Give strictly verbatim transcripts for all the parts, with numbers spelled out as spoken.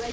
Red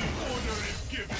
Order is given.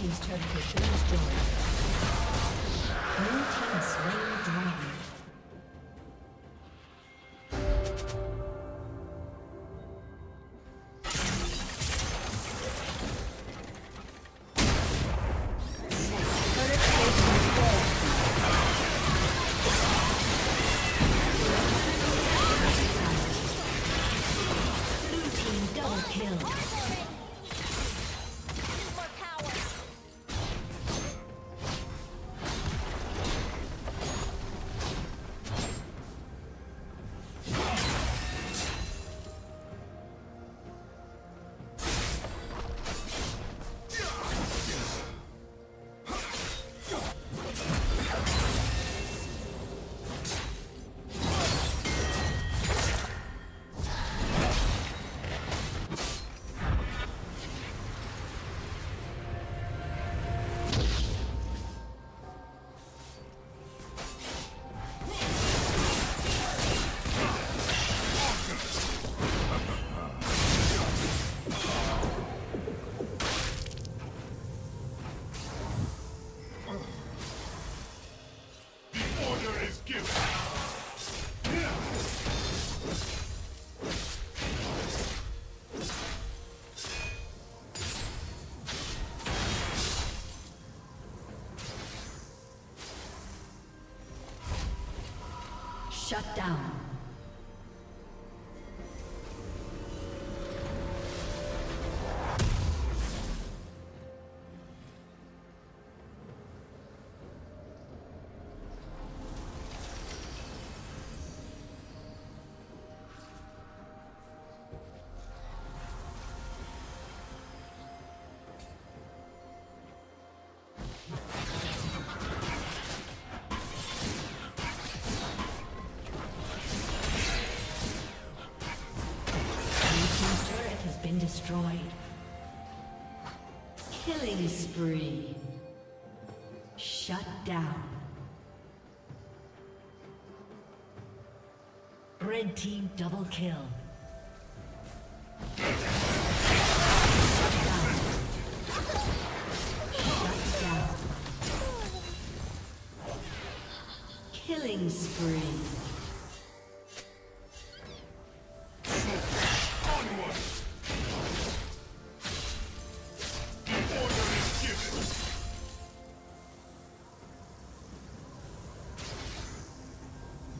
team's turret has been destroyed. New team slain dragon. Shut down. Destroyed. Killing spree. Shut down. Red team double kill. Shut down. Killing spree.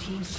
Team's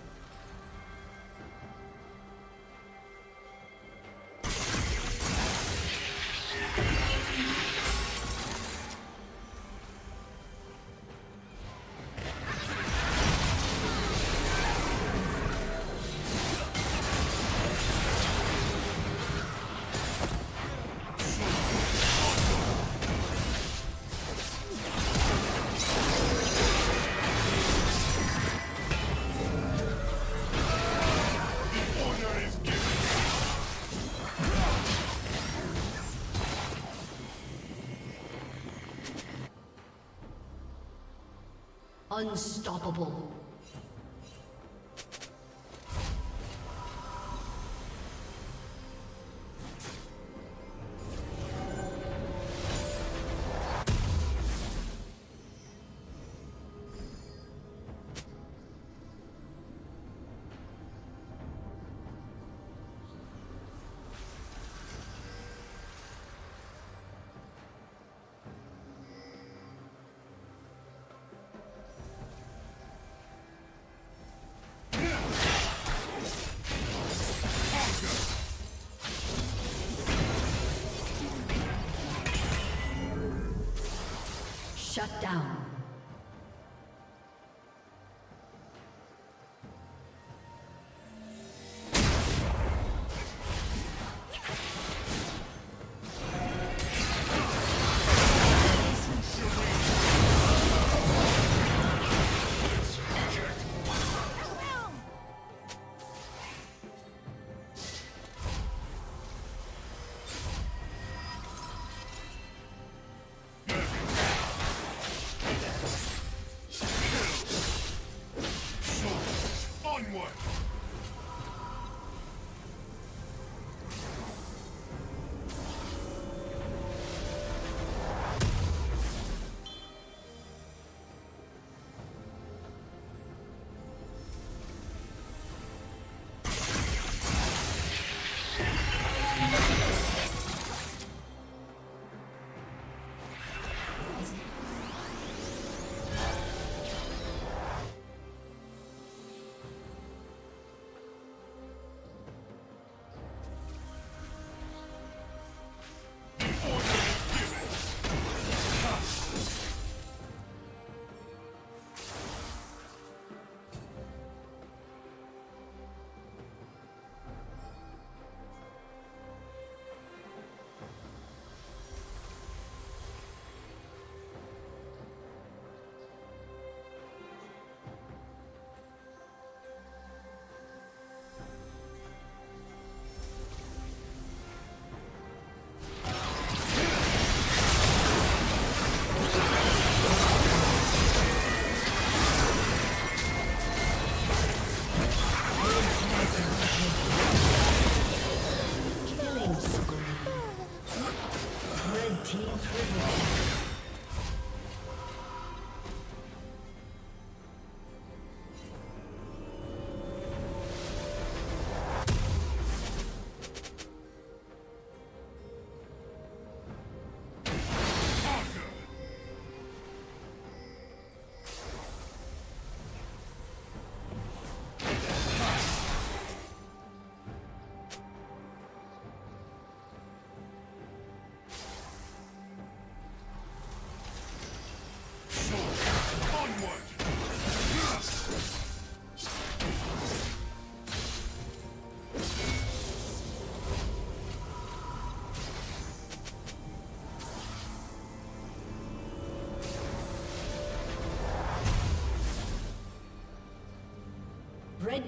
Unstoppable. Shut down. Red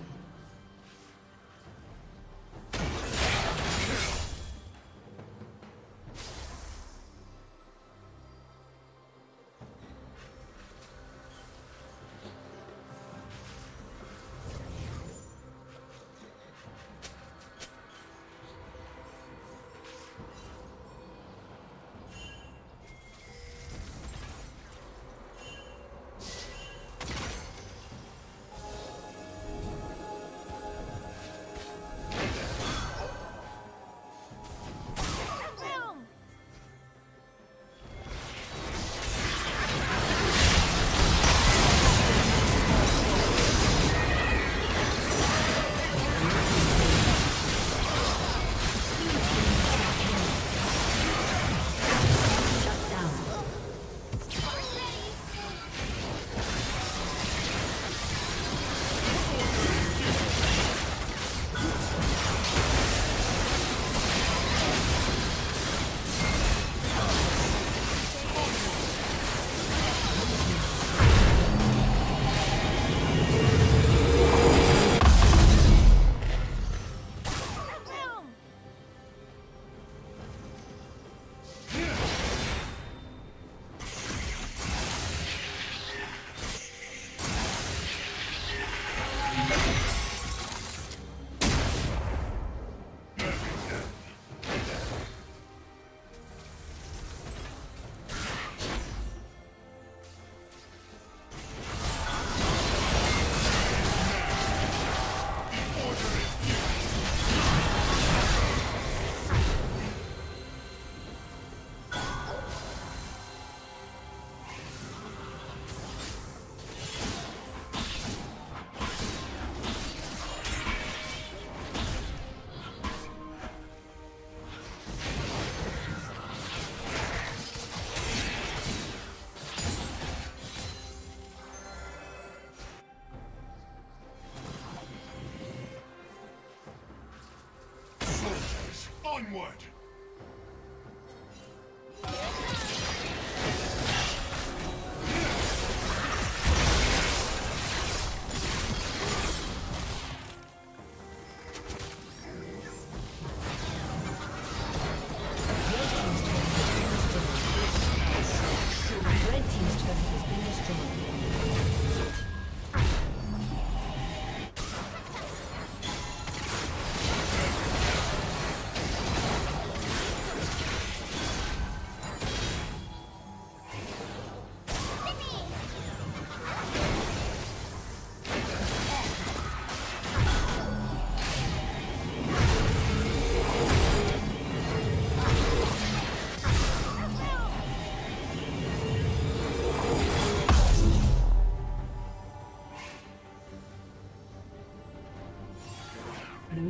Onward! Blue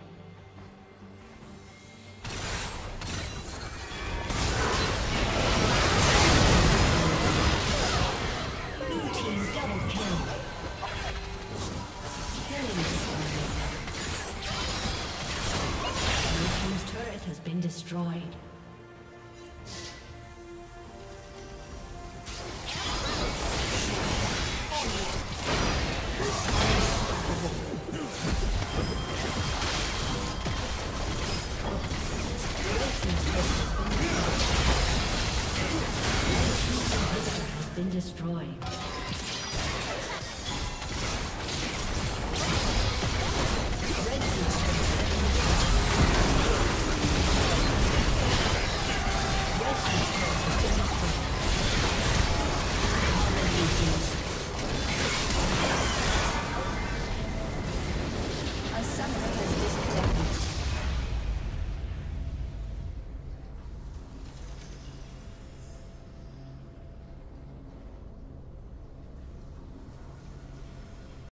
Destroyed. Has been destroyed.